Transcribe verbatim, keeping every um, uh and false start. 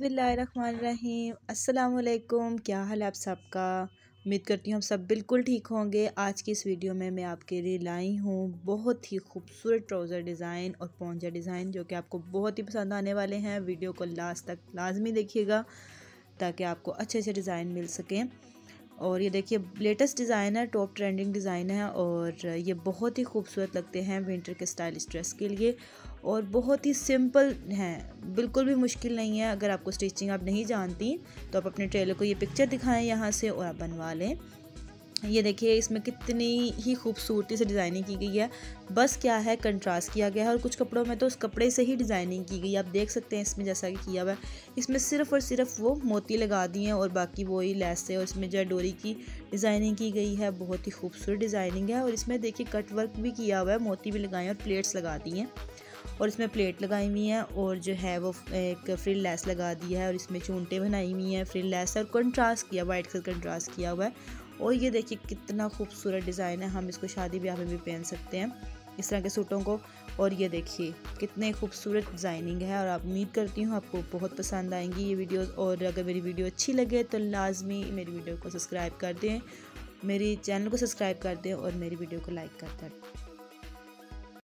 बिस्मिल्लाहिर्रहमानिर्रहीम। अस्सलामुअलैकुम। क्या हाल है आप सबका? उम्मीद करती हूँ हम सब बिल्कुल ठीक होंगे। आज की इस वीडियो में मैं आपके लिए लाई हूँ बहुत ही खूबसूरत ट्राउज़र डिज़ाइन और पोंजा डिज़ाइन जो कि आपको बहुत ही पसंद आने वाले हैं। वीडियो को लास्ट तक लाजमी देखिएगा ताकि आपको अच्छे अच्छे डिज़ाइन मिल सकें। और ये देखिए लेटेस्ट डिज़ाइन है, टॉप ट्रेंडिंग डिज़ाइन है और ये बहुत ही खूबसूरत लगते हैं विंटर के स्टाइलिश ड्रेस के लिए और बहुत ही सिंपल हैं, बिल्कुल भी मुश्किल नहीं है। अगर आपको स्टिचिंग आप नहीं जानती तो आप अपने टेलर को ये पिक्चर दिखाएं यहाँ से और आप बनवा लें। ये देखिए इसमें कितनी ही खूबसूरती से डिज़ाइनिंग की गई है। बस क्या है, कंट्रास्ट किया गया है और कुछ कपड़ों में तो उस कपड़े से ही डिज़ाइनिंग की गई है। आप देख सकते हैं इसमें जैसा कि किया हुआ है, इसमें सिर्फ़ और सिर्फ वो मोती लगा दिए हैं और बाकी वही लेस से, और इसमें जो डोरी की डिज़ाइनिंग की गई है बहुत ही खूबसूरत डिज़ाइनिंग है। और इसमें देखिए कट वर्क भी किया हुआ है, मोती भी लगाए और प्लेट्स लगा दी हैं और इसमें प्लेट लगाई हुई हैं और जो है वो एक फ्रिल लेस लगा दी है और इसमें चूंटे बनाई हुई हैं, फ्रिल लेस है और कंट्रास्ट किया, वाइट कलर कंट्रास्ट किया हुआ है। और ये देखिए कितना खूबसूरत डिज़ाइन है, हम इसको शादी ब्याह में भी पहन सकते हैं इस तरह के सूटों को। और ये देखिए कितने खूबसूरत डिज़ाइनिंग है और आप उम्मीद करती हूँ आपको बहुत पसंद आएंगी ये वीडियोस। और अगर मेरी वीडियो अच्छी लगे तो लाजमी मेरी वीडियो को सब्सक्राइब कर दें, मेरी चैनल को सब्सक्राइब कर दें और मेरी वीडियो को लाइक कर दें।